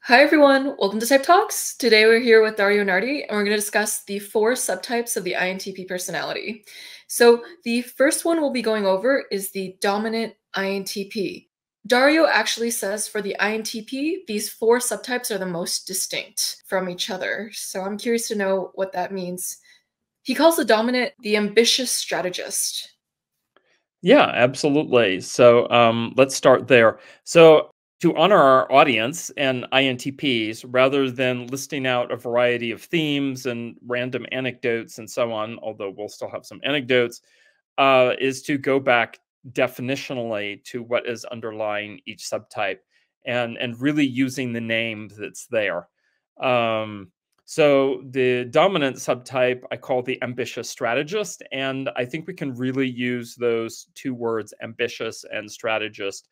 Hi everyone, welcome to Type Talks. Today we're here with Dario Nardi and we're going to discuss the four subtypes of the INTP personality. So the first one we'll be going over is the dominant INTP. Dario actually says for the INTP, these four subtypes are the most distinct from each other. So I'm curious to know what that means. He calls the dominant the ambitious strategist. Yeah, absolutely. So let's start there. So to honor our audience and INTPs, rather than listing out a variety of themes and random anecdotes and so on, although we'll still have some anecdotes, is to go back definitionally to what is underlying each subtype and really using the name that's there. So the dominant subtype I call the ambitious strategist, and I think we can really use those two words, ambitious and strategist,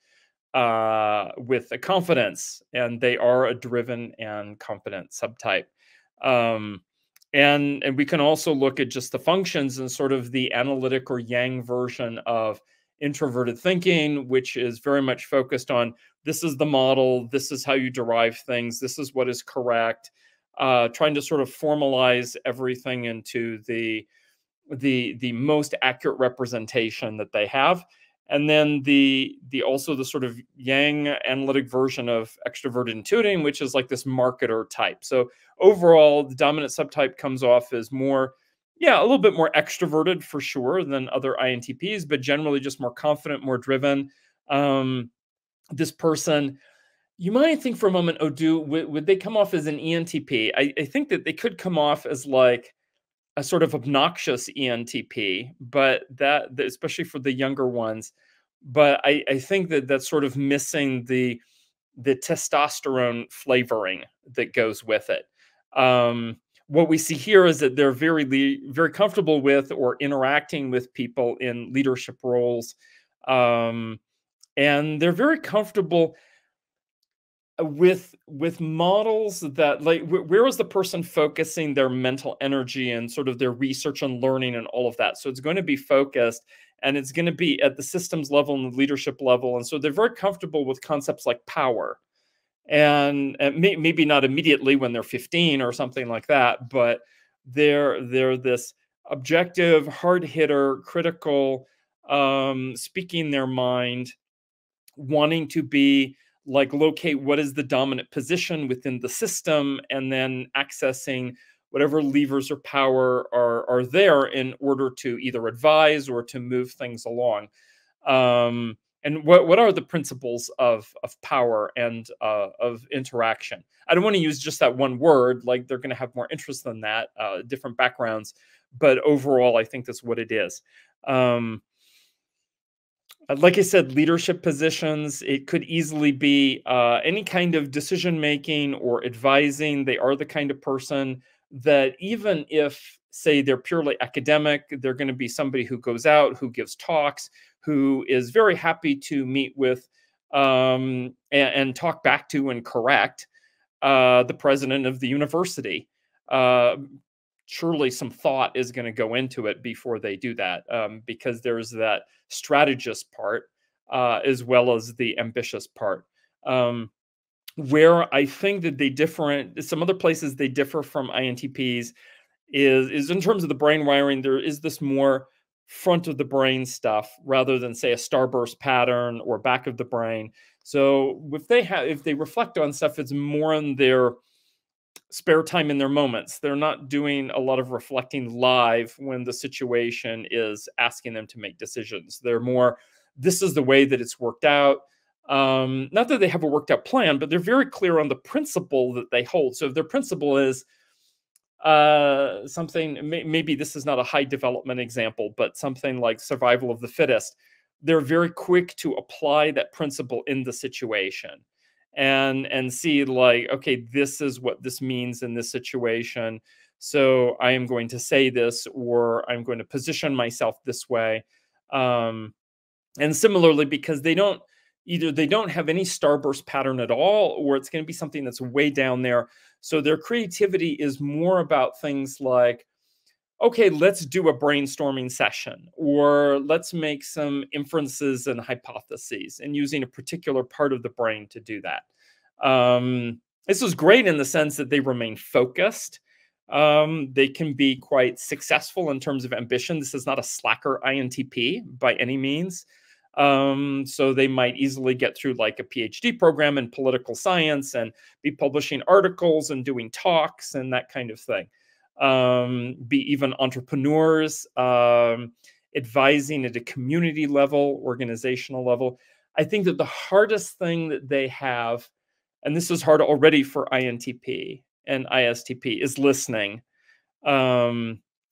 with a confidence, and they are a driven and confident subtype. And we can also look at just the functions and sort of the analytic or yang version of introverted thinking, which is very much focused on this is the model, this is how you derive things, this is what is correct, trying to sort of formalize everything into the most accurate representation that they have. And then also the sort of yang analytic version of extroverted intuiting, which is like this marketer type. So overall, the dominant subtype comes off as more, a little bit more extroverted for sure than other INTPs, but generally just more confident, more driven. This person, you might think for a moment, oh, would they come off as an ENTP? I think that they could come off as like a sort of obnoxious ENTP, but that, especially for the younger ones, but I think that that's sort of missing the testosterone flavoring that goes with it. What we see here is that they're very comfortable with or interacting with people in leadership roles. And they're very comfortable with models that, like, where is the person focusing their mental energy and sort of their research and learning and all of that. So it's going to be focused and it's going to be at the systems level and the leadership level. And so they're very comfortable with concepts like power, and maybe not immediately when they're 15 or something like that, but they're this objective, hard hitter, critical, speaking their mind, wanting to be like locate what is the dominant position within the system and then accessing whatever levers or power are there in order to either advise or to move things along. And what are the principles of power and of interaction? I don't want to use just that one word, like they're going to have more interest than that, different backgrounds, but overall, I think that's what it is. Like I said, leadership positions, it could easily be any kind of decision-making or advising. They are the kind of person that even if, say, they're purely academic, they're going to be somebody who goes out, who gives talks, who is very happy to meet with and talk back to and correct the president of the university. Surely some thought is going to go into it before they do that, because there's that strategist part as well as the ambitious part. Where I think that they differ, some other places they differ from INTPs is in terms of the brain wiring. There is this more front of the brain stuff rather than, say, a starburst pattern or back of the brain. So if they reflect on stuff, it's more in their spare time, in their moments. They're not doing a lot of reflecting live when the situation is asking them to make decisions. They're more, this is the way that it's worked out. Not that they have a worked out plan, but they're very clear on the principle that they hold. So if their principle is something, maybe this is not a high development example, but something like survival of the fittest, they're very quick to apply that principle in the situation. And see, like, okay, this is what this means in this situation. So I am going to say this, or I'm going to position myself this way. And similarly, because they don't have any starburst pattern at all, or it's going to be something that's way down there. So their creativity is more about things like okay, let's do a brainstorming session, or let's make some inferences and hypotheses, and using a particular part of the brain to do that. This was great in the sense that they remain focused. They can be quite successful in terms of ambition. This is not a slacker INTP by any means. So they might easily get through like a PhD program in political science and be publishing articles and doing talks and that kind of thing. Be even entrepreneurs, advising at a community level, organizational level. I think that the hardest thing that they have, and this is hard already for INTP and ISTP, is listening.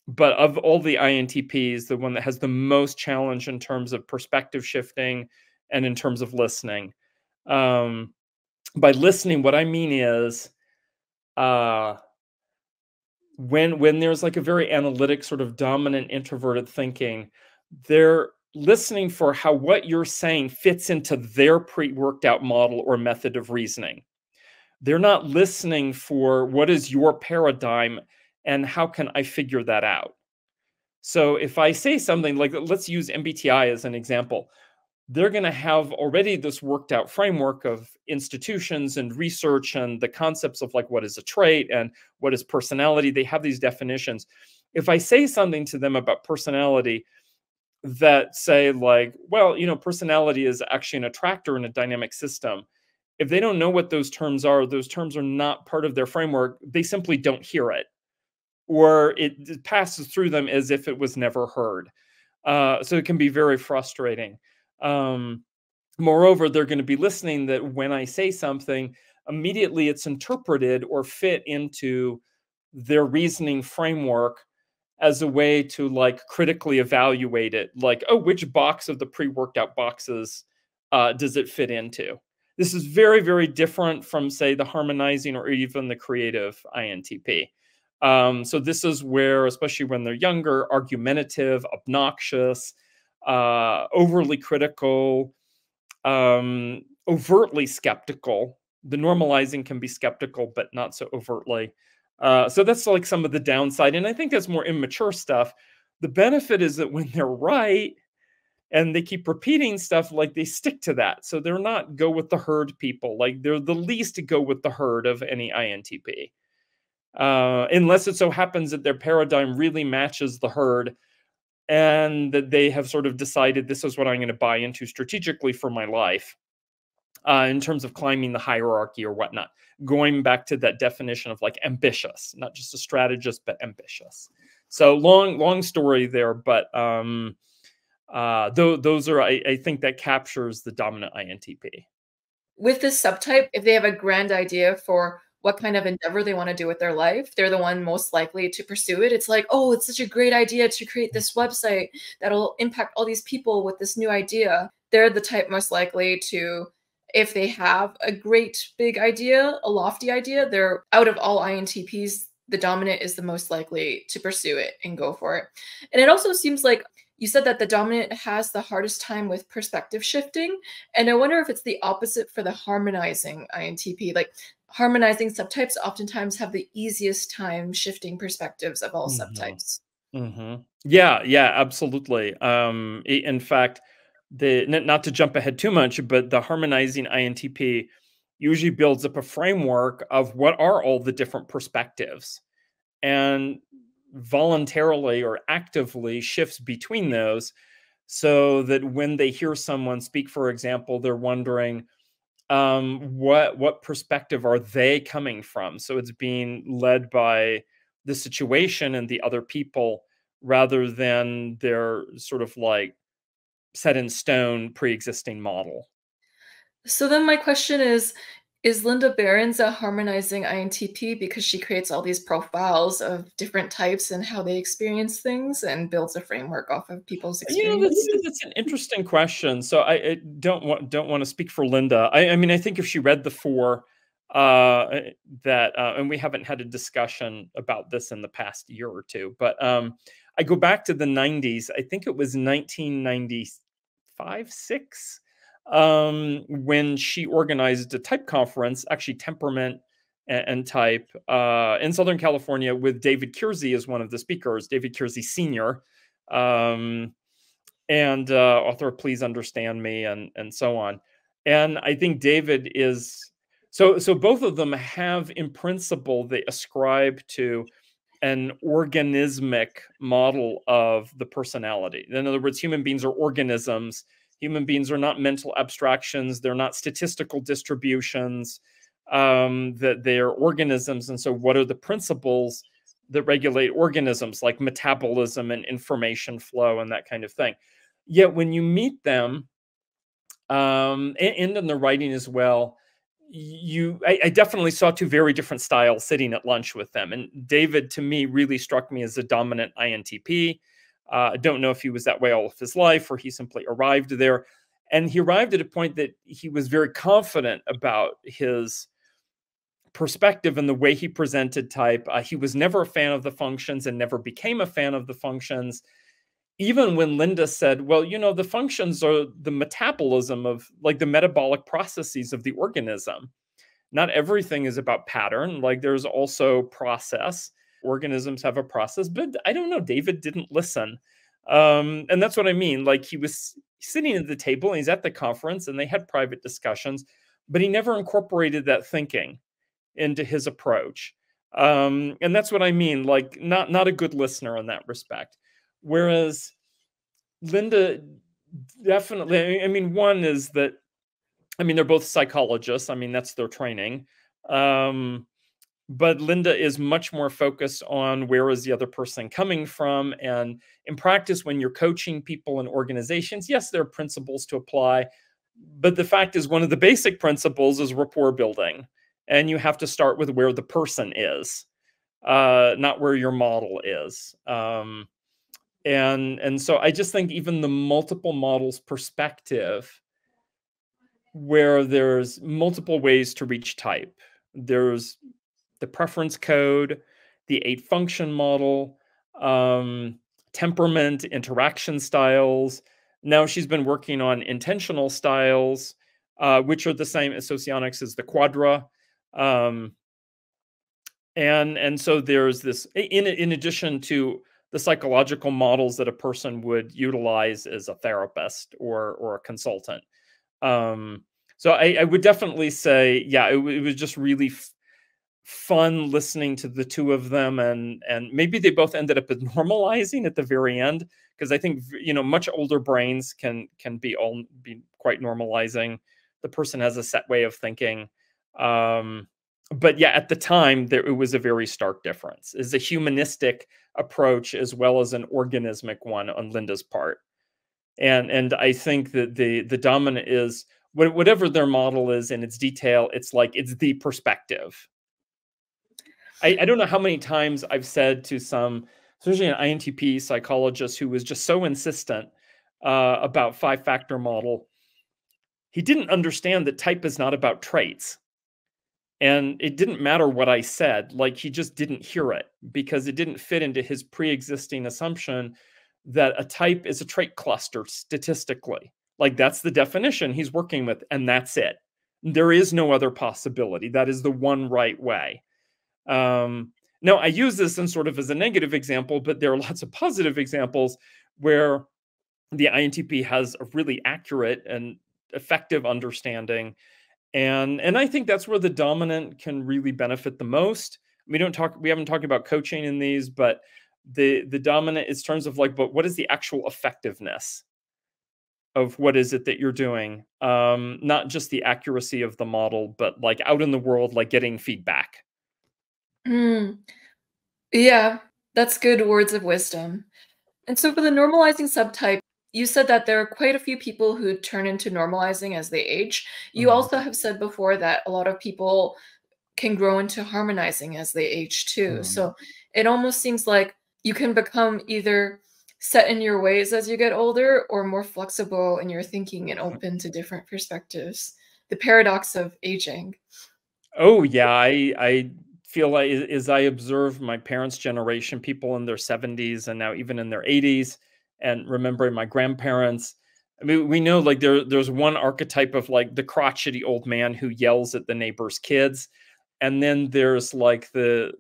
But of all the INTPs, the one that has the most challenge in terms of perspective shifting and in terms of listening. By listening, what I mean is when there's like a very analytic sort of dominant introverted thinking, they're listening for how what you're saying fits into their pre-worked out model or method of reasoning. They're not listening for what is your paradigm and how can I figure that out? So if I say something like, let's use MBTI as an example, they're going to have already this worked out framework of institutions and research and the concepts of like, what is a trait and what is personality? They have these definitions. If I say something to them about personality that say like, well, you know, personality is actually an attractor in a dynamic system. If they don't know what those terms are not part of their framework. They simply don't hear it. Or it passes through them as if it was never heard. So it can be very frustrating. Moreover, they're going to be listening that when I say something, immediately it's interpreted or fit into their reasoning framework as a way to like critically evaluate it. Like, oh, which box of the pre-worked out boxes does it fit into? This is very, very different from, say, the harmonizing or even the creative INTP. So this is where, especially when they're younger, argumentative, obnoxious, overly critical, overtly skeptical. The normalizing can be skeptical, but not so overtly. So that's like some of the downside. And I think that's more immature stuff. The benefit is that when they're right and they keep repeating stuff, like they stick to that. So they're not go with the herd people. Like they're the least to go with the herd of any INTP. Unless it so happens that their paradigm really matches the herd and that they have sort of decided this is what I'm going to buy into strategically for my life in terms of climbing the hierarchy or whatnot. Going back to that definition of like ambitious, not just a strategist, but ambitious. So long story there, but those are, I think that captures the dominant INTP. With this subtype, if they have a grand idea for what kind of endeavor they want to do with their life, they're the one most likely to pursue it. It's like, oh, it's such a great idea to create this website that'll impact all these people with this new idea. They're the type most likely to, if they have a great big idea, a lofty idea, they're out of all INTPs, the dominant is the most likely to pursue it and go for it. And it also seems like you said that the dominant has the hardest time with perspective shifting. And I wonder if it's the opposite for the harmonizing INTP. Like harmonizing subtypes oftentimes have the easiest time shifting perspectives of all subtypes. Mm-hmm. Yeah, absolutely. In fact, not to jump ahead too much, but the harmonizing INTP usually builds up a framework of what are all the different perspectives and voluntarily or actively shifts between those so that when they hear someone speak, for example, they're wondering, what perspective are they coming from? So it's being led by the situation and the other people rather than their sort of like set in stone pre-existing model. So then my question is Linda Berens a harmonizing INTP because she creates all these profiles of different types and how they experience things and builds a framework off of people's experiences? You know, that's an interesting question. So I don't want to speak for Linda. I mean, I think if she read the four and we haven't had a discussion about this in the past year or two, but I go back to the 90s. I think it was 1995, 96. When she organized a type conference, actually temperament and type in Southern California with David Kiersey as one of the speakers, David Kiersey Sr., and author Please Understand Me, and so on. And I think David is, so both of them have in principle, they ascribe to an organismic model of the personality. In other words, human beings are organisms. Human beings are not mental abstractions. They're not statistical distributions, that they are organisms. And so what are the principles that regulate organisms, like metabolism and information flow and that kind of thing? Yet when you meet them, and in the writing as well, I definitely saw two very different styles sitting at lunch with them. And David, to me, really struck me as a dominant INTP. I don't know if he was that way all of his life or he simply arrived there. And he arrived at a point that he was very confident about his perspective and the way he presented type. He was never a fan of the functions and never became a fan of the functions. Even when Linda said, well, you know, the functions are the metabolism of, like, the metabolic processes of the organism. Not everything is about pattern. Like, there's also process. Organisms have a process. But I don't know, David didn't listen. And that's what I mean. Like, he was sitting at the table and he's at the conference and they had private discussions, but he never incorporated that thinking into his approach. And that's what I mean. Like, not a good listener in that respect. Whereas Linda definitely, I mean, one is that, I mean, they're both psychologists. I mean, that's their training. But Linda is much more focused on where is the other person coming from. And in practice, when you're coaching people in organizations, yes, there are principles to apply. But the fact is, one of the basic principles is rapport building. And you have to start with where the person is, not where your model is. And so I just think even the multiple models perspective, where there's multiple ways to reach type, there's the preference code, the 8-function model, temperament, interaction styles. Now she's been working on intentional styles, which are the same as Socionics as the quadra. And so there's this, in addition to the psychological models that a person would utilize as a therapist or a consultant. So I would definitely say, yeah, it was just really fun listening to the two of them. And maybe they both ended up normalizing at the very end, because I think, you know, much older brains can be quite normalizing. The person has a set way of thinking. But yeah, at the time, it was a very stark difference. It's a humanistic approach as well as an organismic one on Linda's part. And I think that the dominant is, whatever their model is in its detail, it's like, it's the perspective. I don't know how many times I've said to some, especially an INTP psychologist who was just so insistent about 5-factor model, he didn't understand that type is not about traits. And it didn't matter what I said, like, he just didn't hear it because it didn't fit into his pre-existing assumption that a type is a trait cluster statistically. Like, that's the definition he's working with, and that's it. There is no other possibility. That is the one right way. Now, I use this in sort of as a negative example, but there are lots of positive examples where the INTP has a really accurate and effective understanding. And I think that's where the dominant can really benefit the most. We haven't talked about coaching in these, but the dominant is terms of, like, but what is the actual effectiveness of what is it that you're doing? Not just the accuracy of the model, but, like, out in the world, like, getting feedback. Yeah, that's good words of wisdom. And so for the normalizing subtype, you said that there are quite a few people who turn into normalizing as they age. You also have said before that a lot of people can grow into harmonizing as they age too. So it almost seems like you can become either set in your ways as you get older or more flexible in your thinking and open to different perspectives. The paradox of aging. Oh, yeah. I feel like, as I observe my parents' generation, people in their 70s and now even in their 80s, and remembering my grandparents, I mean, we know, like, there's one archetype of, like, the crotchety old man who yells at the neighbor's kids. And then there's like the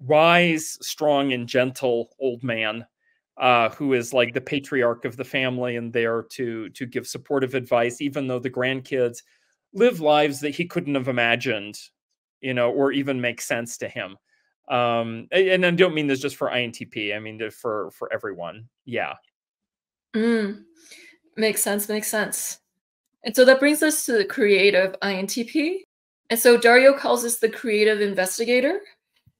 wise, strong, and gentle old man who is like the patriarch of the family and there to give supportive advice, even though the grandkids live lives that he couldn't have imagined, you know, or even make sense to him. And I don't mean this just for INTP. I mean for everyone. Yeah. Mm. Makes sense. Makes sense. And so that brings us to the creative INTP. And so Dario calls this the creative investigator.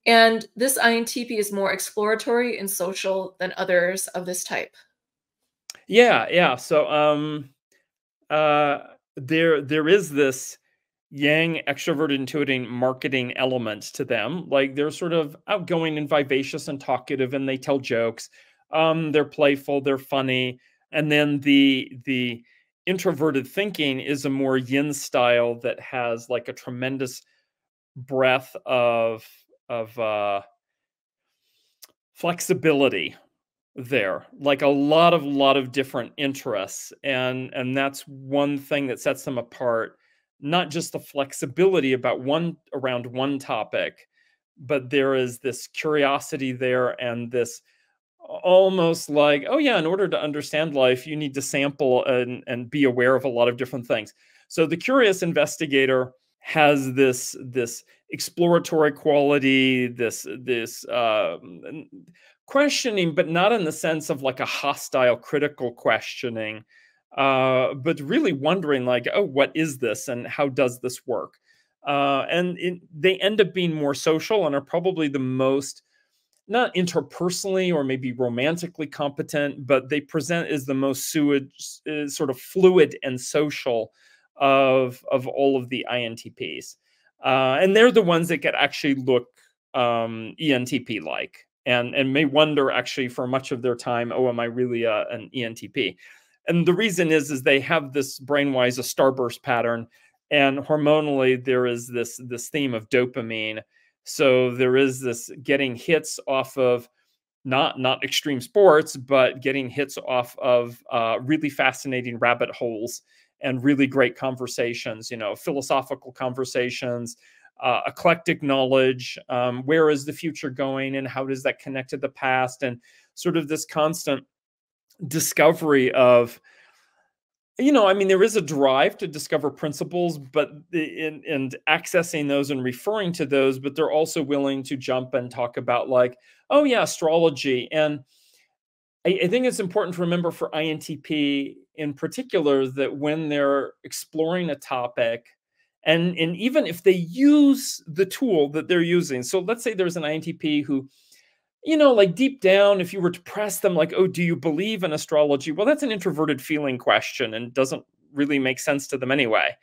And this INTP is more exploratory and social than others of this type. Yeah. Yeah. So there is this yang extroverted, intuiting, marketing element to them. Like they're sort of outgoing and vivacious and talkative, and they tell jokes. They're playful, they're funny. And then the introverted thinking is a more yin style that has like a tremendous breadth of flexibility there, like a lot of different interests. And that's one thing that sets them apart. Not just the flexibility about around one topic, but there is this curiosity there and this almost like, oh yeah, in order to understand life, you need to sample and be aware of a lot of different things. So the curious investigator has this exploratory quality, this questioning, but not in the sense of like a hostile, critical questioning, but really wondering like, oh, what is this and how does this work? They end up being more social and are probably the most, not interpersonally or maybe romantically competent, but they present as the most sort of fluid and social of all of the INTPs. And they're the ones that could actually look ENTP-like and may wonder actually for much of their time, oh, am I really an ENTP? And the reason is they have this brain-wise, a starburst pattern, and hormonally there is this theme of dopamine. So there is this getting hits off of not extreme sports, but getting hits off of really fascinating rabbit holes and really great conversations, you know, philosophical conversations, eclectic knowledge, where is the future going and how does that connect to the past, and sort of this constant discovery of, you know, I mean, there is a drive to discover principles, but and accessing those and referring to those, but they're also willing to jump and talk about like, oh yeah, astrology. And I think it's important to remember for INTP in particular that when they're exploring a topic, and even if they use the tool that they're using, so let's say there's an INTP who, you know, like deep down, if you were to press them like, oh, do you believe in astrology? Well, that's an introverted feeling question and doesn't really make sense to them anyway.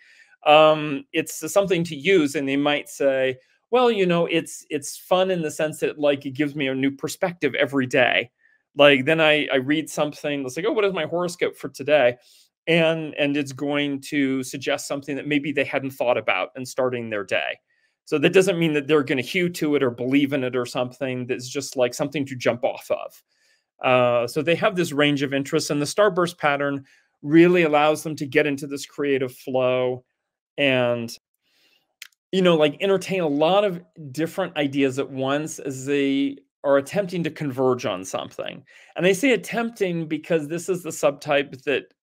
It's something to use. And they might say, well, you know, it's fun in the sense that like it gives me a new perspective every day. Like then I read something that's like, oh, what is my horoscope for today? And it's going to suggest something that maybe they hadn't thought about in starting their day. So that doesn't mean that they're going to hew to it or believe in it or something. That's just like something to jump off of. So they have this range of interests, and the starburst pattern really allows them to get into this creative flow and, you know, like entertain a lot of different ideas at once as they are attempting to converge on something. And I say attempting because this is the subtype that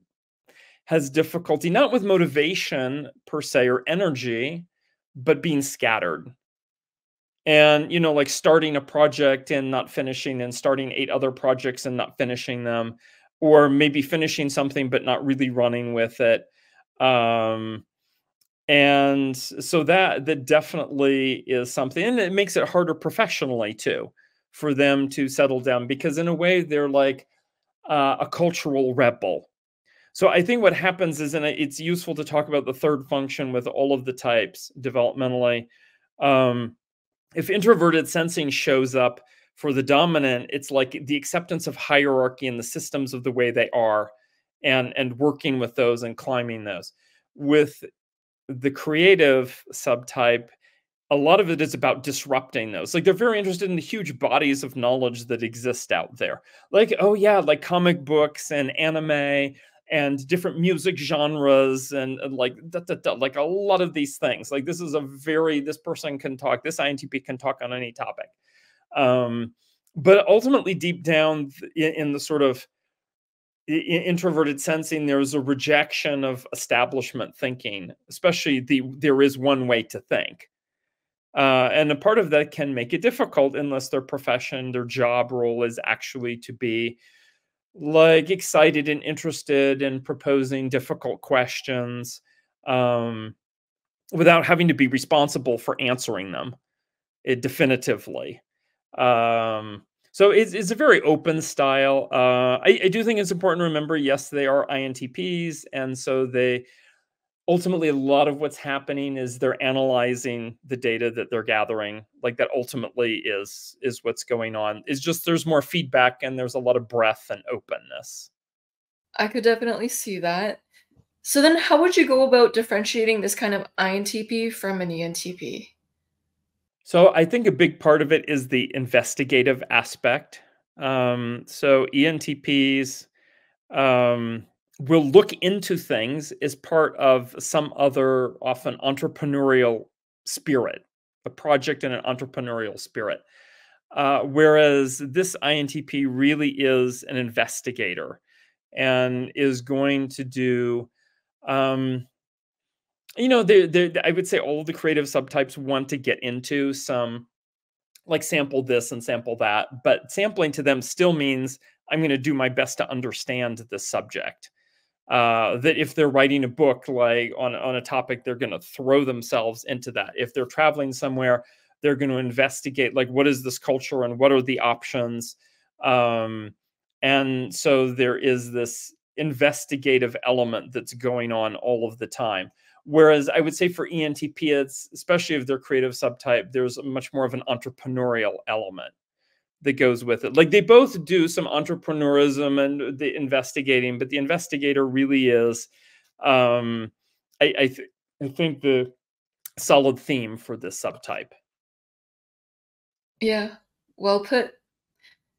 has difficulty, not with motivation per se or energy, but being scattered and, you know, like starting a project and not finishing and starting 8 other projects and not finishing them, or maybe finishing something, but not really running with it. And so that definitely is something, and it makes it harder professionally too, for them to settle down, because in a way they're like a cultural rebel. So I think what happens is, and it's useful to talk about the third function with all of the types developmentally. If introverted sensing shows up for the dominant, it's like the acceptance of hierarchy and the systems of the way they are and working with those and climbing those. With the creative subtype, a lot of it is about disrupting those. Like they're very interested in the huge bodies of knowledge that exist out there. Like, oh yeah, like comic books and anime and different music genres and like like a lot of these things. Like this is a very, this person can talk, this INTP can talk on any topic. But ultimately deep down in the sort of introverted sensing, there's a rejection of establishment thinking, especially the there is one way to think. And a part of that can make it difficult unless their profession, their job role is actually to be like excited and interested in proposing difficult questions without having to be responsible for answering them definitively. So it's a very open style. I do think it's important to remember, yes, they are INTPs. And so they ultimately, a lot of what's happening is they're analyzing the data that they're gathering. Like that ultimately is what's going on. It's just there's more feedback and there's a lot of breadth and openness. I could definitely see that. So then how would you go about differentiating this kind of INTP from an ENTP? So I think a big part of it is the investigative aspect. So ENTPs will look into things as part of some other often entrepreneurial spirit, a project in an entrepreneurial spirit. Whereas this INTP really is an investigator and is going to do... you know, I would say all of the creative subtypes want to get into some, like sample this and sample that, but sampling to them still means I'm going to do my best to understand the subject. That if they're writing a book, like on a topic, they're going to throw themselves into that. If they're traveling somewhere, they're going to investigate, like, what is this culture and what are the options? And so there is this investigative element that's going on all of the time. Whereas I would say for ENTP, it's, especially if they're creative subtype, there's much more of an entrepreneurial element that goes with it. Like they both do some entrepreneurism and the investigating, but the investigator really is, I think, the solid theme for this subtype. Yeah, well put.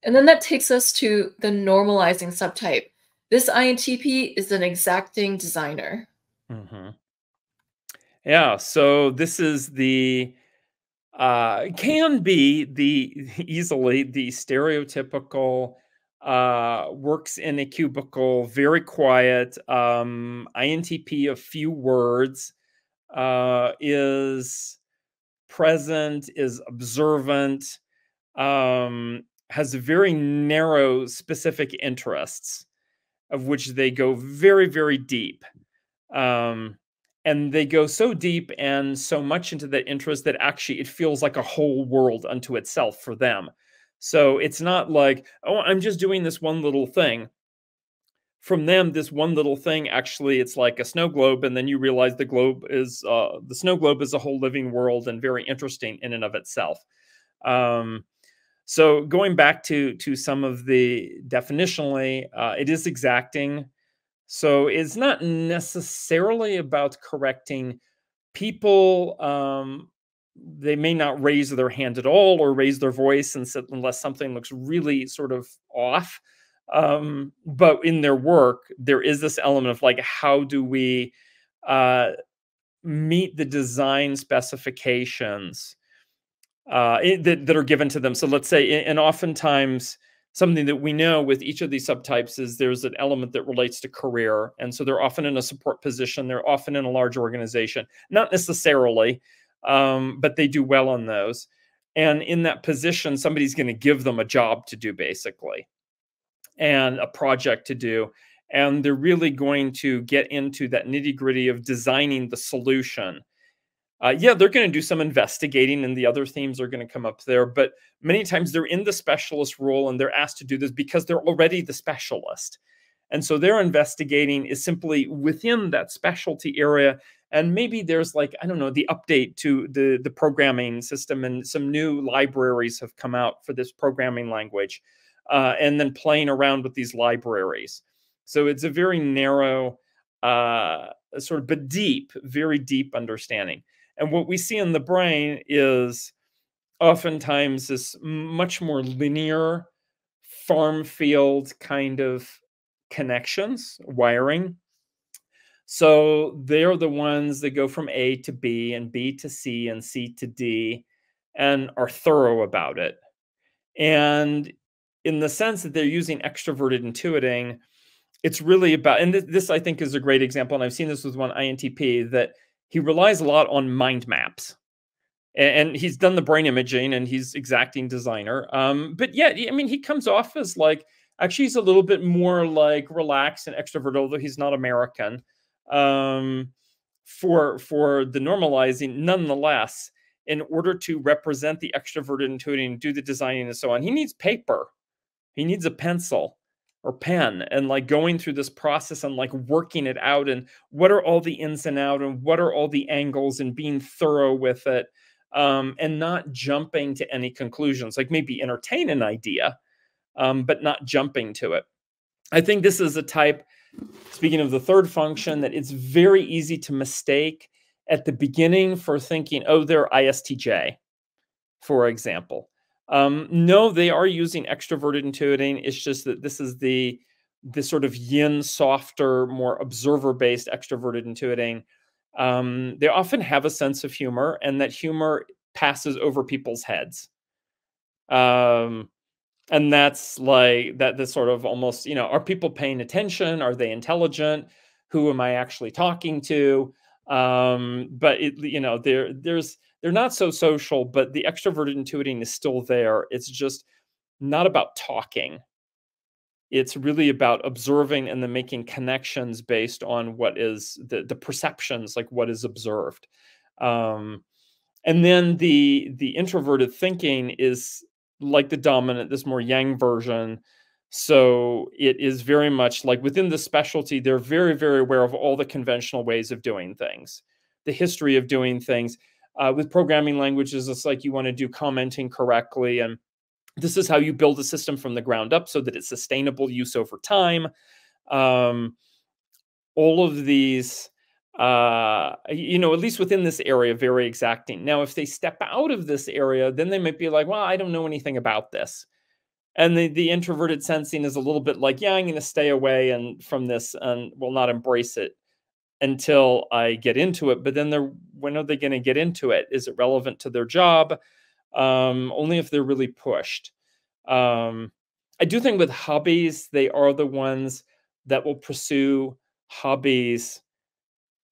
And then that takes us to the normalizing subtype. This INTP is an exacting designer. Mm-hmm. Yeah, so this is the, can be the, easily the stereotypical, works in a cubicle, very quiet, INTP of few words, is present, is observant, has very narrow specific interests of which they go very, very deep. And they go so deep and so much into that interest that actually it feels like a whole world unto itself for them. So it's not like, oh, I'm just doing this one little thing. From them, this one little thing, actually, it's like a snow globe. And then you realize the globe is, the snow globe is a whole living world and very interesting in and of itself. So going back to some of the definitionally, it is exacting. So it's not necessarily about correcting people. They may not raise their hand at all or raise their voice unless something looks really sort of off. But in their work, there is this element of like, how do we meet the design specifications that are given to them? So let's say, and oftentimes, something that we know with each of these subtypes is there's an element that relates to career. And so they're often in a support position. They're often in a large organization, not necessarily, but they do well on those. And in that position, somebody's going to give them a job to do basically, and a project to do. And they're really going to get into that nitty-gritty of designing the solution. Yeah, they're going to do some investigating and the other themes are going to come up there. But many times they're in the specialist role and they're asked to do this because they're already the specialist. And so their investigating is simply within that specialty area. And maybe there's like, I don't know, the update to the programming system and some new libraries have come out for this programming language, and then playing around with these libraries. So it's a very narrow, sort of, but deep, very deep understanding. And what we see in the brain is oftentimes this much more linear farm field kind of connections, wiring. So they're the ones that go from A to B and B to C and C to D and are thorough about it. And in the sense that they're using extroverted intuiting, it's really about, and this I think is a great example, and I've seen this with one INTP, that he relies a lot on mind maps. And he's done the brain imaging and he's exacting designer. But yeah, I mean, he comes off as like, actually he's a little bit more like relaxed and extroverted, although he's not American, for the normalizing nonetheless, in order to represent the extroverted intuiting, do the designing and so on. He needs paper. He needs a pencil or pen and like going through this process and like working it out and what are all the ins and outs and what are all the angles and being thorough with it, and not jumping to any conclusions, like maybe entertain an idea, but not jumping to it. I think this is a type, speaking of the third function, that it's very easy to mistake at the beginning for thinking, oh, they're ISTJ, for example. No, they are using extroverted intuiting. It's just that this is the sort of yin, softer, more observer-based extroverted intuiting. They often have a sense of humor, and that humor passes over people's heads. And that's like that. The sort of almost, you know, are people paying attention? Are they intelligent? Who am I actually talking to? But it, you know, they're not so social, but the extroverted intuiting is still there. It's just not about talking. It's really about observing and then making connections based on what is the perceptions, like what is observed. And then the introverted thinking is like the dominant, this more yang version. So it is very much like within the specialty, they're very, very aware of all the conventional ways of doing things, the history of doing things. With programming languages, it's like you want to do commenting correctly. And this is how you build a system from the ground up so that it's sustainable use over time. All of these, you know, at least within this area, very exacting. Now, if they step out of this area, then they might be like, well, I don't know anything about this. And the introverted sensing is a little bit like, yeah, I'm going to stay away and from this and will not embrace it until I get into it. But then they're, when are they going to get into it? Is it relevant to their job? Only if they're really pushed. I do think with hobbies, they are the ones that will pursue hobbies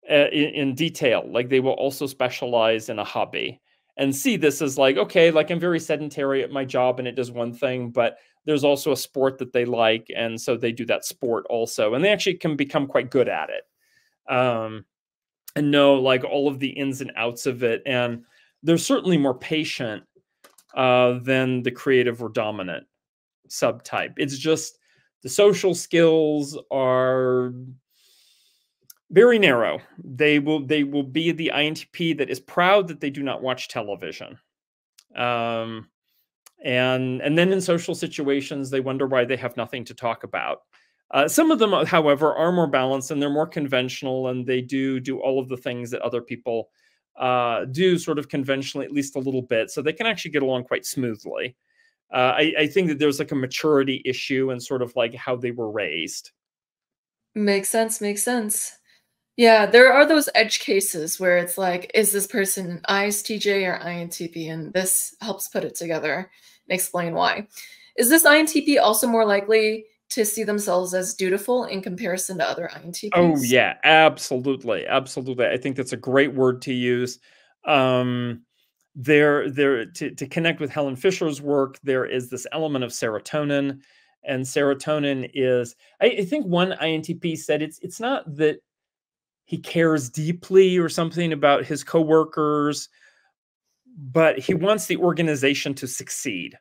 in detail. Like they will also specialize in a hobby and see this as like, okay, like I'm very sedentary at my job and it does one thing, but there's also a sport that they like. And so they do that sport also, and they actually can become quite good at it. And know like all of the ins and outs of it. And they're certainly more patient than the creative or dominant subtype. It's just the social skills are very narrow. They will be the INTP that is proud that they do not watch television. And then in social situations, they wonder why they have nothing to talk about. Some of them, however, are more balanced and they're more conventional and they do all of the things that other people do sort of conventionally, at least a little bit. So they can actually get along quite smoothly. I think that there's like a maturity issue and sort of like how they were raised. Makes sense. Makes sense. Yeah, there are those edge cases where it's like, is this person ISTJ or INTP? And this helps put it together and explain why. Is this INTP also more likely to see themselves as dutiful in comparison to other INTPs? Oh yeah, absolutely. Absolutely. I think that's a great word to use. To connect with Helen Fisher's work, there is this element of serotonin, and serotonin is, I think one INTP said it's not that he cares deeply or something about his coworkers, but he wants the organization to succeed.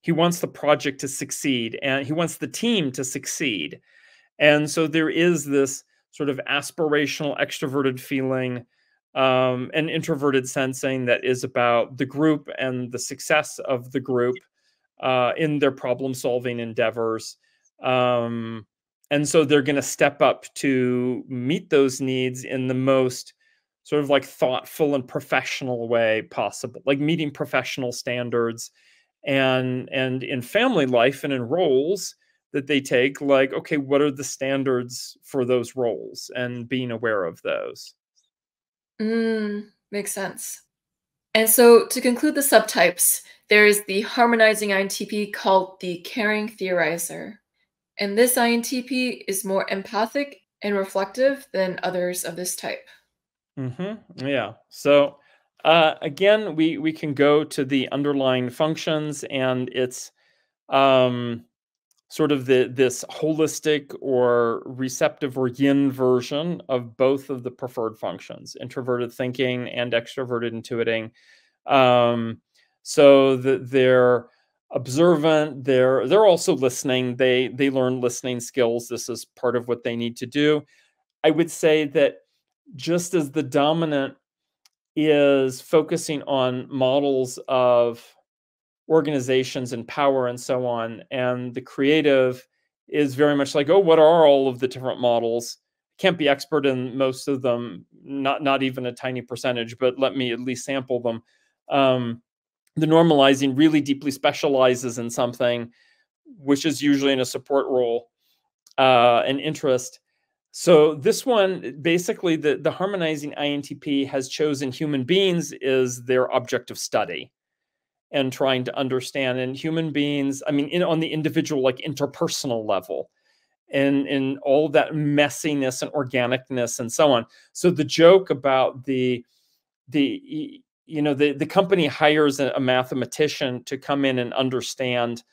He wants the project to succeed and he wants the team to succeed. And so there is this sort of aspirational, extroverted feeling and introverted sensing that is about the group and the success of the group in their problem solving endeavors. And so they're going to step up to meet those needs in the most sort of like thoughtful and professional way possible, like meeting professional standards. And in family life and in roles, that they take, like, okay, what are the standards for those roles, and being aware of those. Makes sense. And so to conclude the subtypes, there is the harmonizing INTP called the caring theorizer. And this INTP is more empathic and reflective than others of this type. Mm-hmm. Yeah. So again, we can go to the underlying functions, and it's sort of this holistic or receptive or yin version of both of the preferred functions, introverted thinking and extroverted intuiting. So they're observant, they're also listening. They learn listening skills. This is part of what they need to do. I would say that just as the dominant is focusing on models of organizations and power and so on, and the creative is very much like, oh, what are all of the different models? Can't be expert in most of them, not even a tiny percentage, but let me at least sample them. The normalizing really deeply specializes in something, which is usually in a support role, an interest. So this one, basically the harmonizing INTP has chosen human beings as their object of study and trying to understand. And human beings, I mean, on the individual, like interpersonal level, and all that messiness and organicness and so on. So the joke about the you know, the company hires a mathematician to come in and understand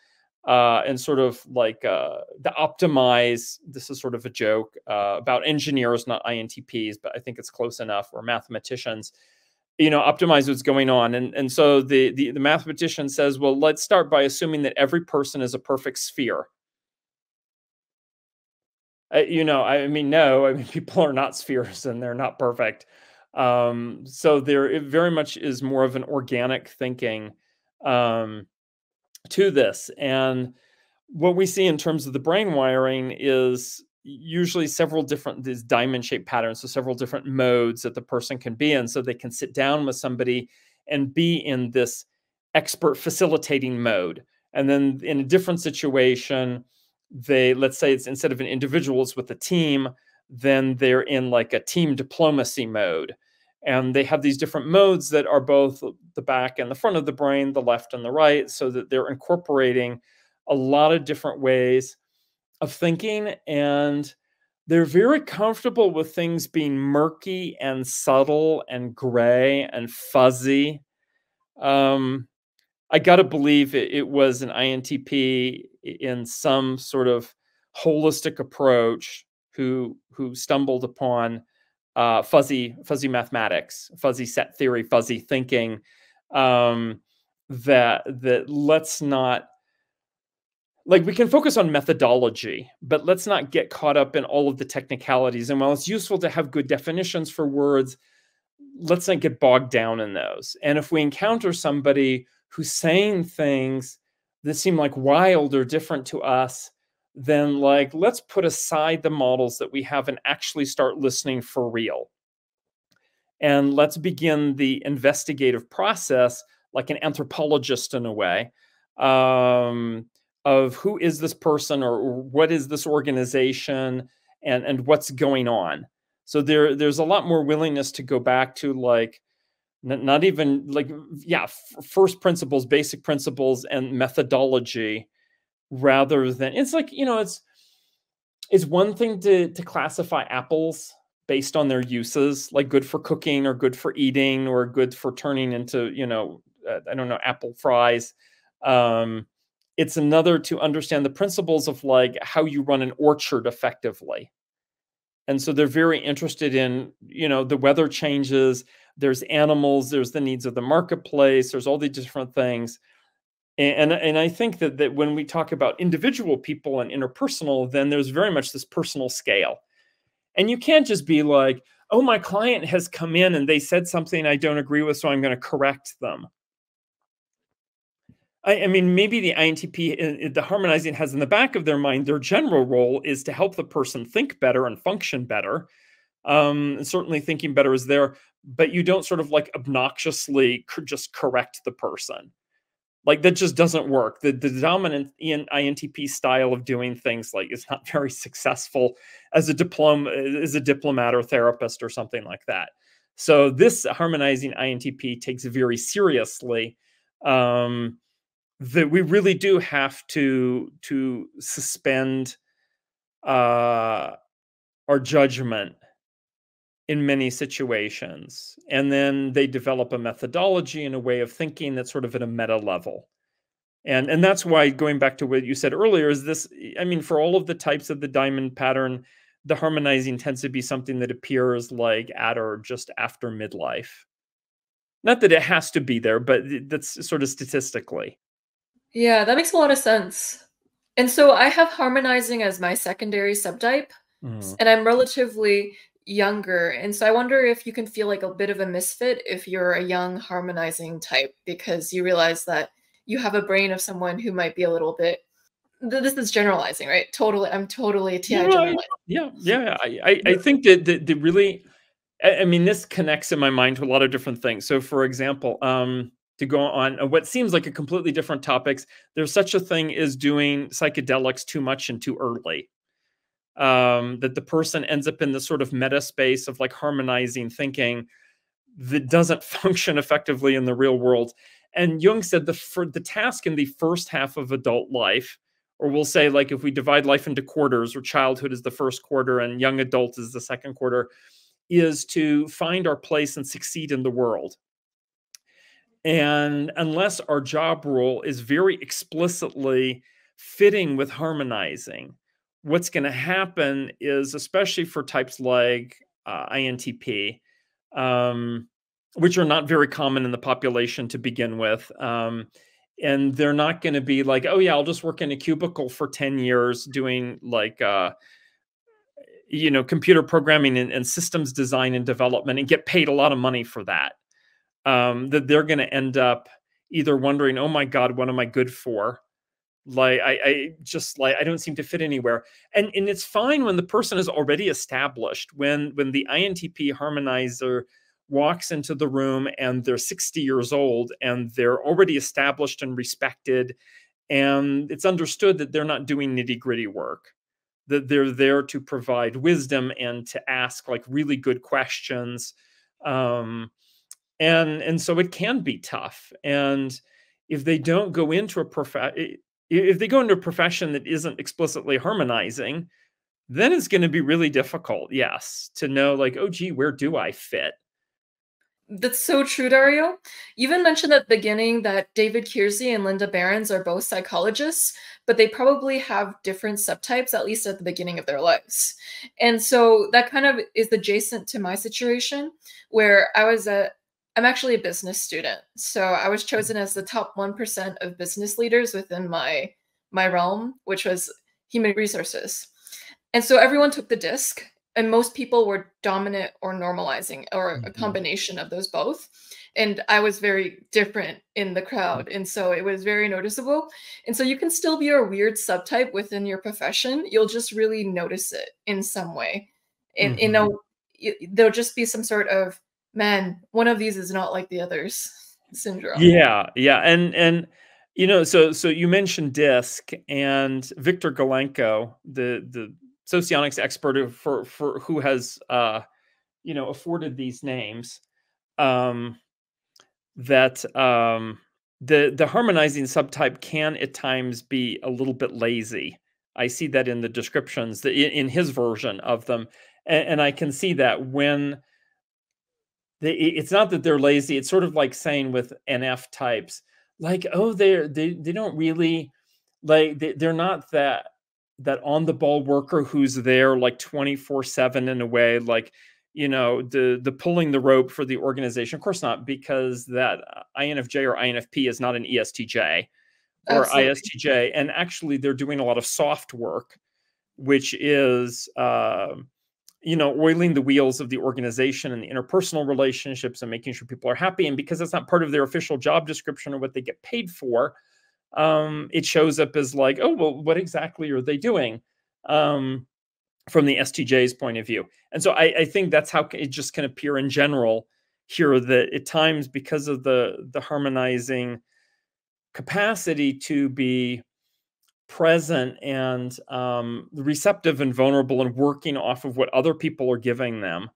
and sort of like the optimize. This is sort of a joke about engineers, not INTPs, but I think it's close enough, or mathematicians, you know, optimize what's going on. And so the mathematician says, well, let's start by assuming that every person is a perfect sphere. You know, I mean, people are not spheres and they're not perfect. So it very much is more of an organic thinking to this. And what we see in terms of the brain wiring is usually several different, these diamond-shaped patterns, so several different modes that the person can be in. So they can sit down with somebody and be in this expert facilitating mode. And then in a different situation, let's say it's instead of an individual, it's with a team, then they're in like a team diplomacy mode. And they have these different modes that are both the back and the front of the brain, the left and the right, so that they're incorporating a lot of different ways of thinking, and they're very comfortable with things being murky and subtle and gray and fuzzy. I gotta believe it was an INTP in some sort of holistic approach who stumbled upon fuzzy mathematics, fuzzy set theory, fuzzy thinking. That let's not, like, we can focus on methodology, but let's not get caught up in all of the technicalities. And while it's useful to have good definitions for words, let's not get bogged down in those. And if we encounter somebody who's saying things that seem like wild or different to us, then, like, let's put aside the models that we have and actually start listening for real. And let's begin the investigative process like an anthropologist in a way. Of who is this person, or what is this organization, and what's going on. So there's a lot more willingness to go back to, like, not even like, yeah, first principles, basic principles and methodology, rather than, it's like, you know, it's one thing to classify apples based on their uses, like good for cooking or good for eating or good for turning into, you know, I don't know, apple fries. It's another to understand the principles of, like, how you run an orchard effectively. And so they're very interested in, you know, the weather changes, there's animals, there's the needs of the marketplace, there's all these different things. And I think that when we talk about individual people and interpersonal, then there's very much this personal scale. And you can't just be like, oh, my client has come in and they said something I don't agree with, so I'm going to correct them. I mean, maybe the INTP, the harmonizing, has in the back of their mind, their general role is to help the person think better and function better. And certainly thinking better is there, but you don't sort of, like, obnoxiously just correct the person. Like, that just doesn't work. The dominant INTP style of doing things, like, is not very successful as a diplomat or therapist or something like that. So this harmonizing INTP takes very seriously that we really do have to suspend our judgment in many situations. And then they develop a methodology and a way of thinking that's sort of at a meta level. And that's why, going back to what you said earlier, is this, I mean, for all of the types of the diamond pattern, the harmonizing tends to be something that appears like at or just after midlife. Not that it has to be there, but that's sort of statistically. Yeah, that makes a lot of sense. And so I have harmonizing as my secondary subtype, and I'm relatively younger. And so I wonder if you can feel like a bit of a misfit if you're a young harmonizing type, because you realize that you have a brain of someone who might be a little bit, this is generalizing, right? Totally. I'm totally generalizing. Yeah. Yeah. I think that the really, I mean, this connects in my mind to a lot of different things. So for example, to go on what seems like a completely different topics, there's such a thing as doing psychedelics too much and too early. That the person ends up in this sort of meta space of like harmonizing thinking that doesn't function effectively in the real world. And Jung said the task in the first half of adult life, or we'll say, like, if we divide life into quarters, or childhood is the first quarter and young adult is the second quarter, is to find our place and succeed in the world. And unless our job role is very explicitly fitting with harmonizing, what's going to happen is, especially for types like INTP, which are not very common in the population to begin with, and they're not going to be like, oh, yeah, I'll just work in a cubicle for 10 years doing, like, you know, computer programming and systems design and development and get paid a lot of money for that. That they're going to end up either wondering, oh, my God, what am I good for? Like, I just, like, I don't seem to fit anywhere. And it's fine when the person is already established. When the INTP harmonizer walks into the room and they're 60 years old and they're already established and respected, and it's understood that they're not doing nitty-gritty work, that they're there to provide wisdom and to ask, like, really good questions. And so it can be tough. And if they don't go into a if they go into a profession that isn't explicitly harmonizing, then it's going to be really difficult, yes, to know, like, oh, gee, where do I fit? That's so true, Dario. You even mentioned at the beginning that David Kiersey and Linda Berens are both psychologists, but they probably have different subtypes, at least at the beginning of their lives. And so that kind of is adjacent to my situation, where I'm actually a business student, so I was chosen as the top 1% of business leaders within my realm, which was human resources. And so everyone took the disc, and most people were dominant or normalizing, or a combination of those both. And I was very different in the crowd, and so it was very noticeable. And so you can still be a weird subtype within your profession. You'll just really notice it in some way. And you know, there'll just be some sort of, man, one of these is not like the others syndrome. Yeah. Yeah. And, you know, so you mentioned DISC, and Viktor Gulenko, the Socionics expert for who has, you know, afforded these names, that, the harmonizing subtype can at times be a little bit lazy. I see that in the descriptions in his version of them. And I can see that when, it's not that they're lazy. It's sort of like saying with NF types, like, oh, they don't really, like, they're not that on the ball worker who's there like 24/7 in a way, like, you know, the pulling the rope for the organization. Of course not, because that INFJ or INFP is not an ESTJ or ISTJ, and actually they're doing a lot of soft work, which is, you know, oiling the wheels of the organization and the interpersonal relationships and making sure people are happy. And because that's not part of their official job description or what they get paid for, it shows up as like, oh, well, what exactly are they doing from the STJ's point of view? And so I think that's how it just can appear in general here, that at times, because of the harmonizing capacity to be present and receptive and vulnerable and working off of what other people are giving them,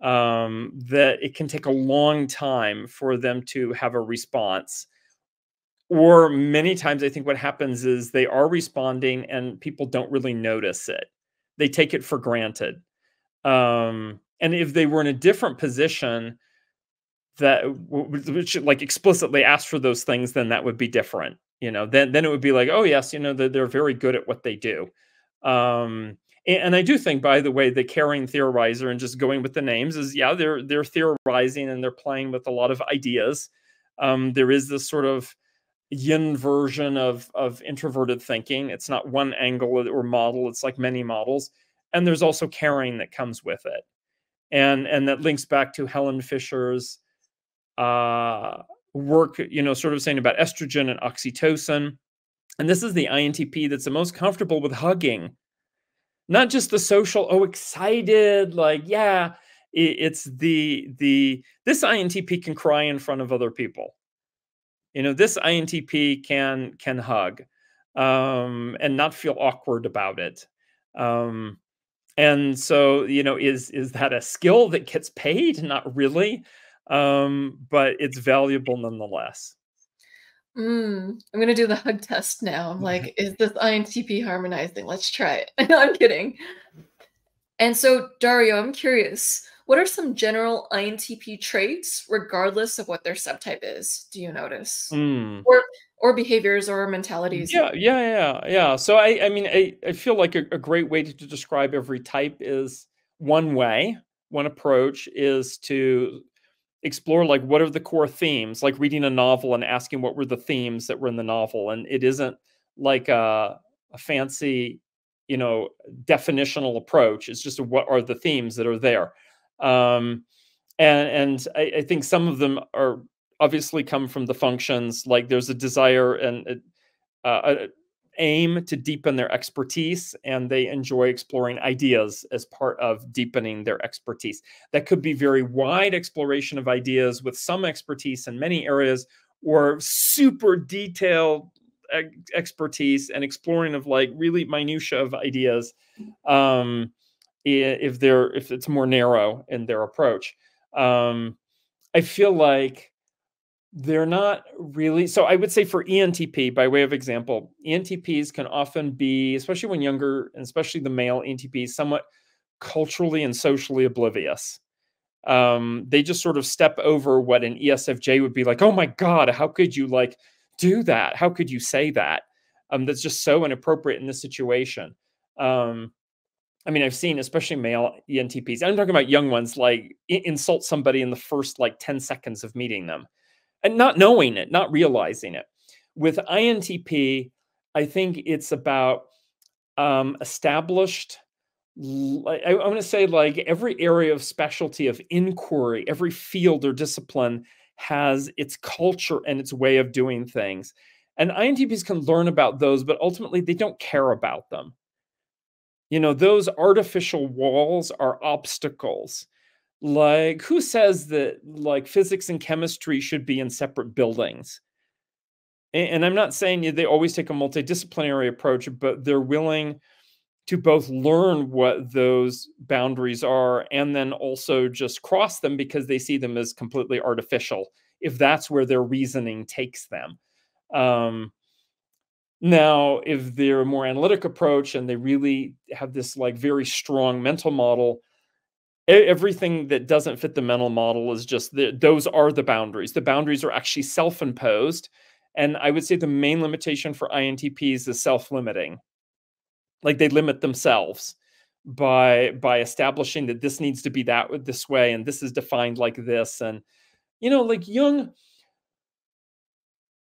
that it can take a long time for them to have a response. Or many times I think what happens is they are responding and people don't really notice it. They take it for granted. And if they were in a different position that which like explicitly asked for those things, then that would be different. You know, then it would be like, oh yes, you know, they're very good at what they do. And I do think, by the way, the caring theorizer and just going with the names is, yeah, they're theorizing and they're playing with a lot of ideas. There is this sort of yin version of introverted thinking. It's not one angle or model. It's like many models. And there's also caring that comes with it. And that links back to Helen Fisher's work, you know, sort of saying about estrogen and oxytocin. And this is the INTP that's the most comfortable with hugging. Not just the social, oh, excited, like, yeah, it's this INTP can cry in front of other people. You know, this INTP can hug and not feel awkward about it. And so, you know, is that a skill that gets paid? Not really, but it's valuable nonetheless. I'm going to do the hug test now. I'm like, is this INTP harmonizing? Let's try it. No, I'm kidding. And so, Dario, I'm curious, what are some general INTP traits, regardless of what their subtype is? Do you notice? Or behaviors or mentalities? Yeah. So I mean, I feel like a great way to describe every type is one approach is to explore, like, what are the core themes, like reading a novel and asking what were the themes that were in the novel. And it isn't like a fancy, you know, definitional approach. It's just what are the themes that are there. And I think some of them are obviously come from the functions, like there's a desire and a aim to deepen their expertise, and they enjoy exploring ideas as part of deepening their expertise. That could be very wide exploration of ideas with some expertise in many areas, or super detailed expertise and exploring of like really minutiae of ideas. If it's more narrow in their approach. I feel like they're not really, so I would say for ENTP, by way of example, ENTPs can often be, especially when younger, and especially the male ENTPs, somewhat culturally and socially oblivious. They just sort of step over what an ESFJ would be like, oh my God, how could you like do that? How could you say that? That's just so inappropriate in this situation. I mean, I've seen especially male ENTPs, I'm talking about young ones, like insult somebody in the first like 10 seconds of meeting them and not knowing it, not realizing it. With INTP, I think it's about established, I want to say like every area of specialty of inquiry, every field or discipline has its culture and its way of doing things. And INTPs can learn about those, but ultimately they don't care about them. You know, those artificial walls are obstacles. Like, who says that like physics and chemistry should be in separate buildings? And I'm not saying they always take a multidisciplinary approach, but they're willing to both learn what those boundaries are and then also just cross them because they see them as completely artificial, if that's where their reasoning takes them. Now, if they're a more analytic approach and they really have this like very strong mental model, everything that doesn't fit the mental model is just, those are the boundaries. The boundaries are actually self-imposed. And I would say the main limitation for INTPs is self-limiting. Like they limit themselves by establishing that this needs to be this way and this is defined like this. And, you know, like Jung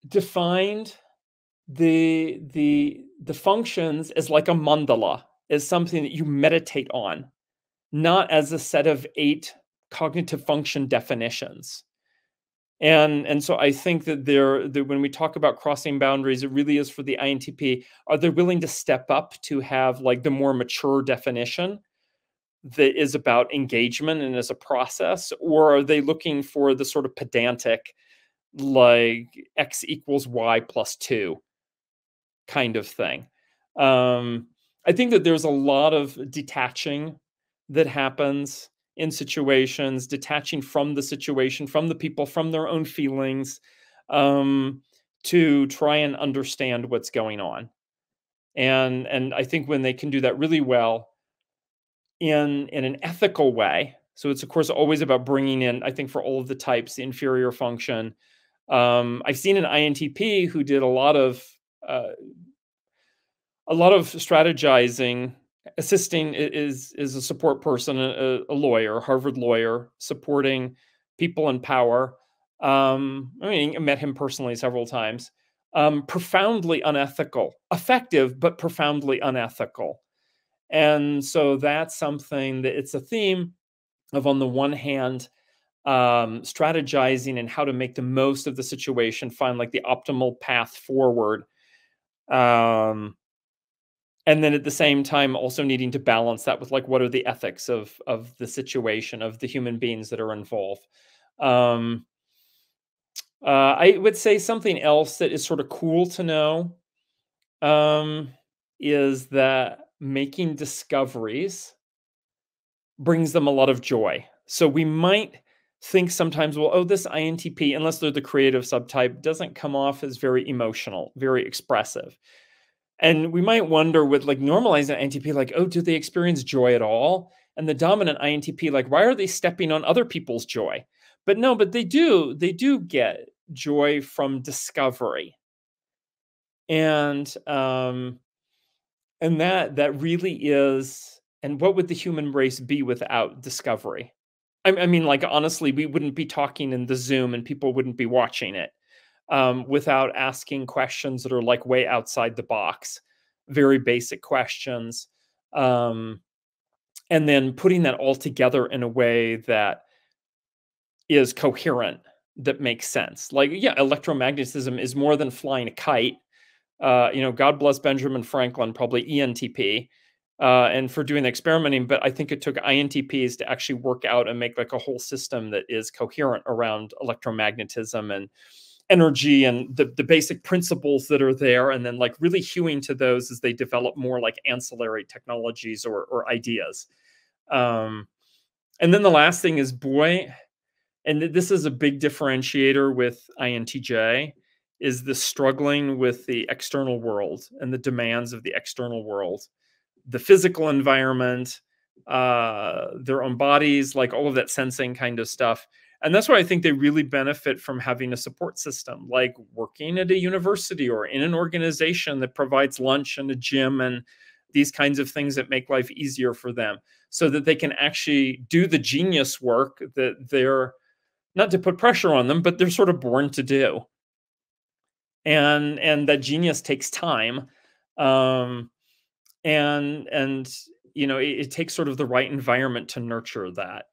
defined the functions is like a mandala, is something that you meditate on, not as a set of 8 cognitive function definitions. And so I think that when we talk about crossing boundaries, it really is for the INTP, are they willing to step up to have like the more mature definition that is about engagement and as a process, or are they looking for the sort of pedantic like x = y + 2 kind of thing. I think that there's a lot of detaching that happens in situations, detaching from the situation, from the people, from their own feelings, to try and understand what's going on. And I think when they can do that really well in an ethical way, so it's, of course, always about bringing in, I think, for all of the types, the inferior function. I've seen an INTP who did a lot of strategizing, assisting is a support person, a lawyer, Harvard lawyer, supporting people in power. I mean, I met him personally several times. Profoundly unethical, effective, but profoundly unethical. And so that's something that it's a theme of, on the one hand, strategizing and how to make the most of the situation, find like the optimal path forward. And then at the same time, also needing to balance that with like, what are the ethics of the situation, of the human beings that are involved. I would say something else that is sort of cool to know is that making discoveries brings them a lot of joy. So we might think sometimes, well, oh, this INTP, unless they're the creative subtype, doesn't come off as very emotional, very expressive. And we might wonder with like normalizing INTP, like, oh, do they experience joy at all? And the dominant INTP, like, why are they stepping on other people's joy? But no, but they do get joy from discovery. And that really is, and what would the human race be without discovery? I mean, like, honestly, we wouldn't be talking in the Zoom and people wouldn't be watching it without asking questions that are like way outside the box, very basic questions. And then putting that all together in a way that is coherent, that makes sense. Like, yeah, electromagnetism is more than flying a kite. You know, God bless Benjamin Franklin, probably ENTP. And for doing the experimenting, but I think it took INTPs to actually work out and make like a whole system that is coherent around electromagnetism and energy and the basic principles that are there, and then like really hewing to those as they develop more like ancillary technologies or ideas. And then the last thing is, boy, and this is a big differentiator with INTJ, is the struggling with the external world and the demands of the external world. The physical environment, their own bodies, like all of that sensing kind of stuff. And that's why I think they really benefit from having a support system, like working at a university or in an organization that provides lunch and a gym and these kinds of things that make life easier for them, so that they can actually do the genius work that they're, not to put pressure on them, but they're sort of born to do. And that genius takes time. And you know, it takes sort of the right environment to nurture that.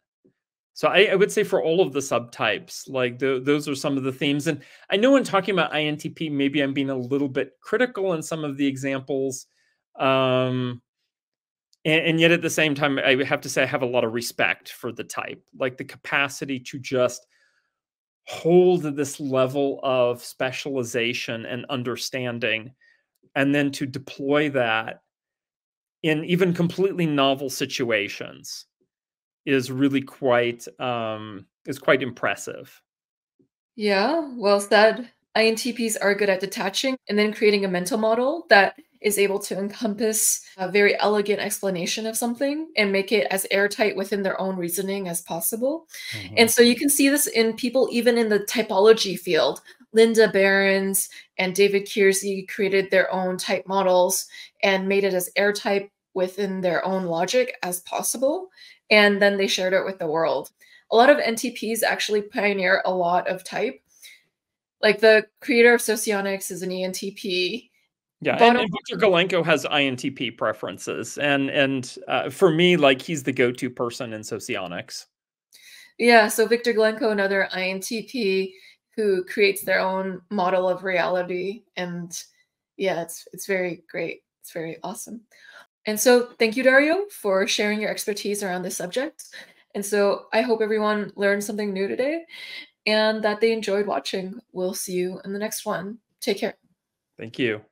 So I would say for all of the subtypes, like those are some of the themes. And I know when talking about INTP, maybe I'm being a little bit critical in some of the examples. And yet at the same time, I have to say I have a lot of respect for the type, like the capacity to just hold this level of specialization and understanding, and then to deploy that in even completely novel situations is really quite is quite impressive. Yeah, well said. INTPs are good at detaching and then creating a mental model that is able to encompass a very elegant explanation of something and make it as airtight within their own reasoning as possible. Mm-hmm. And so you can see this in people even in the typology field. Linda Berens and David Kiersey created their own type models and made it as airtight within their own logic as possible. And then they shared it with the world. A lot of NTPs actually pioneer a lot of type. Like the creator of Socionics is an ENTP. Yeah, and Viktor Gulenko has INTP preferences. And for me, like, he's the go-to person in Socionics. Yeah, so Viktor Gulenko, another INTP, who creates their own model of reality. And yeah, it's very great. It's very awesome. And so thank you, Dario, for sharing your expertise around this subject. And so I hope everyone learned something new today. and that they enjoyed watching. We'll see you in the next one. Take care. Thank you.